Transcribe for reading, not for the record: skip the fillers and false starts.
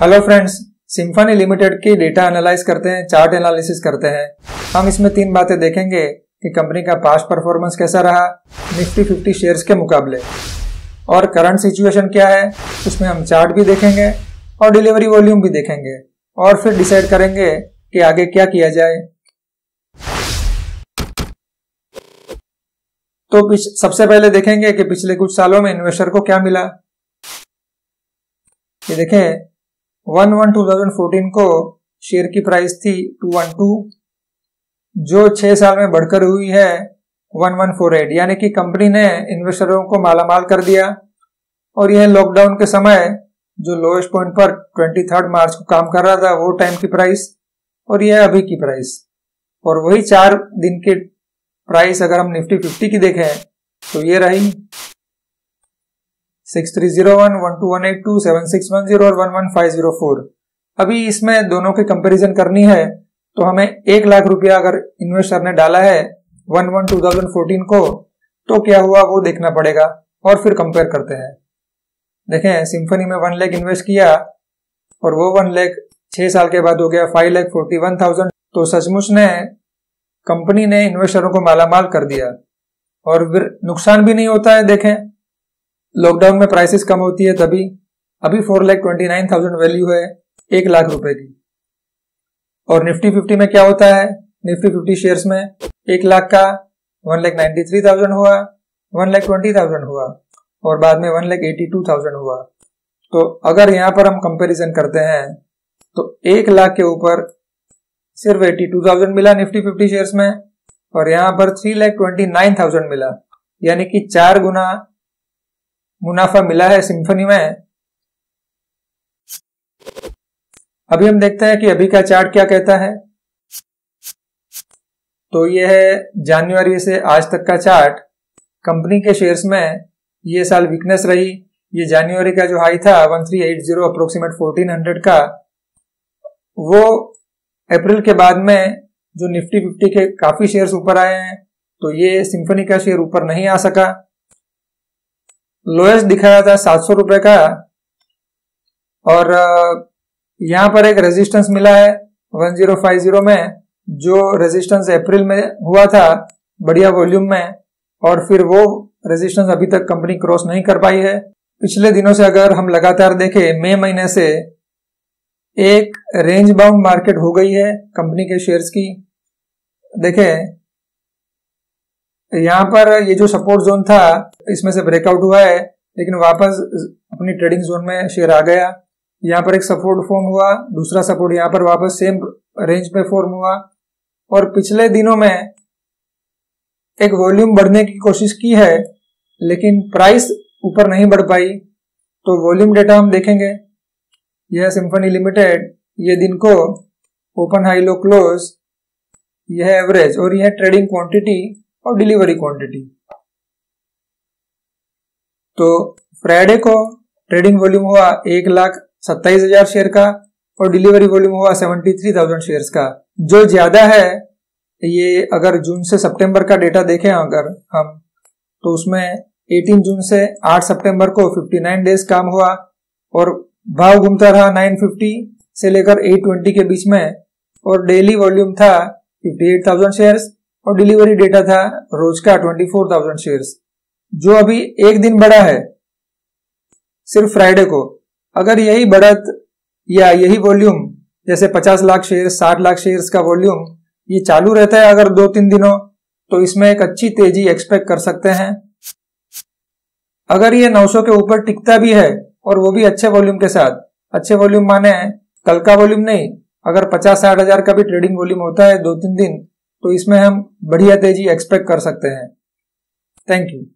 Hello friends, symphony limited की data analyse करते हैं, चार्ट एनालिसिस करते हैं हम। इसमें तीन बातें देखेंगे कि कंपनी का पास्ट परफॉर्मेंस कैसा रहा निफ्टी 50 शेयर्स के मुकाबले, और करंट सिचुएशन क्या है उसमें हम चार्ट भी देखेंगे और डिलीवरी वॉल्यूम भी देखेंगे, और फिर डिसाइड करेंगे कि आगे क्या किया जाए। तो सबसे पहले देखेंगे कि पिछले कुछ सालों में इन्वेस्टर को क्या मिला। ये देखें, 1/1/2014 को शेयर की प्राइस थी 212, जो 6 साल में बढ़कर हुई है 1148, यानी कि कंपनी ने इन्वेस्टरों को मालामाल कर दिया। और यह लॉकडाउन के समय जो लोएस्ट पॉइंट पर 23 मार्च को काम कर रहा था, वो टाइम की प्राइस, और यह अभी की प्राइस। और वही 4 दिन की प्राइस अगर हम निफ्टी 50 की देखें तो ये रही 6301, 12182, 7610 और 11504। अभी इसमें दोनों की कंपैरिजन करनी है तो हमें 1 लाख रुपया अगर इन्वेस्टर ने डाला है 1/1/2014 को, तो क्या हुआ वो देखना पड़ेगा और फिर कंपेयर करते हैं। देखें, सिम्फनी में 1 लाख इन्वेस्ट किया और वो 1 लाख 6 साल के बाद हो गया 5,41,000। तो सचमुच ने कंपनी ने इन्वेस्टरों को मालामाल कर दिया और फिर नुकसान भी नहीं होता है। देखें, लॉकडाउन में प्राइसेस कम होती है, तभी अभी 4,29,000 वैल्यू है 1 लाख रुपए की। और निफ्टी 50 में क्या होता है, निफ्टी 50 शेयर्स में 1 लाख का 1,93,000 हुआ, 1,20,000 हुआ और बाद में 1,82,000 हुआ। तो अगर यहाँ पर हम कंपैरिजन करते हैं तो 1 लाख के ऊपर सिर्फ 82,000 मिला निफ्टी 50 शेयर्स में, और यहाँ पर 3,29,000 मिला, यानी कि 4 गुना मुनाफा मिला है सिम्फनी में। अभी हम देखते हैं कि अभी का चार्ट क्या कहता है। तो यह है जनवरी से आज तक का चार्ट। कंपनी के शेयर्स में ये साल वीकनेस रही। ये जनवरी का जो हाई था 1380 अप्रोक्सीमेट 1400 का, वो अप्रैल के बाद में जो निफ्टी 50 के काफी शेयर्स ऊपर आए हैं, तो ये सिम्फनी का शेयर ऊपर नहीं आ सका। लोएस्ट दिखाया था 700 रुपए का, और यहाँ पर एक रेजिस्टेंस मिला है 1050 में, जो रेजिस्टेंस अप्रैल में हुआ था बढ़िया वॉल्यूम में, और फिर वो रेजिस्टेंस अभी तक कंपनी क्रॉस नहीं कर पाई है। पिछले दिनों से अगर हम लगातार देखें, मई महीने से एक रेंज बाउंड मार्केट हो गई है कंपनी के शेयर्स की। देखें, यहाँ पर ये जो सपोर्ट जोन था इसमें से ब्रेकआउट हुआ है, लेकिन वापस अपनी ट्रेडिंग जोन में शेयर आ गया। यहाँ पर एक सपोर्ट फॉर्म हुआ, दूसरा सपोर्ट यहाँ पर वापस सेम रेंज पे फॉर्म हुआ, और पिछले दिनों में एक वॉल्यूम बढ़ने की कोशिश की है लेकिन प्राइस ऊपर नहीं बढ़ पाई। तो वॉल्यूम डेटा हम देखेंगे। यह सिम्फनी लिमिटेड, ये दिन को ओपन हाई लो क्लोज, यह एवरेज, और यह ट्रेडिंग क्वान्टिटी और डिलीवरी क्वांटिटी। तो फ्राइडे को ट्रेडिंग वॉल्यूम हुआ 1,27,000 शेयर का और डिलीवरी वॉल्यूम हुआ 73,000 शेयर्स का, जो ज्यादा है। ये अगर जून से सितंबर का डेटा देखें अगर हम, तो उसमें 18 जून से 8 सितंबर को 59 डेज काम हुआ और भाव घूमता रहा 950 से लेकर 820 के बीच में, और डेली वॉल्यूम था 58,000 शेयर्स और डिलीवरी डेटा था रोज का 24,000 शेयर्स, जो अभी एक दिन बढ़ा है सिर्फ फ्राइडे को। अगर यही बढ़त या यही वॉल्यूम, जैसे 50 लाख शेयर्स 60 लाख शेयर्स का वॉल्यूम ये चालू रहता है अगर 2-3 दिनों, तो इसमें एक अच्छी तेजी एक्सपेक्ट कर सकते हैं। अगर ये 900 के ऊपर टिकता भी है, और वो भी अच्छे वॉल्यूम के साथ, अच्छे वॉल्यूम माने कल का वॉल्यूम नहीं, अगर 50-60 हजार का भी ट्रेडिंग वॉल्यूम होता है 2-3 दिन, तो इसमें हम बढ़िया तेजी एक्सपेक्ट कर सकते हैं। Thank you.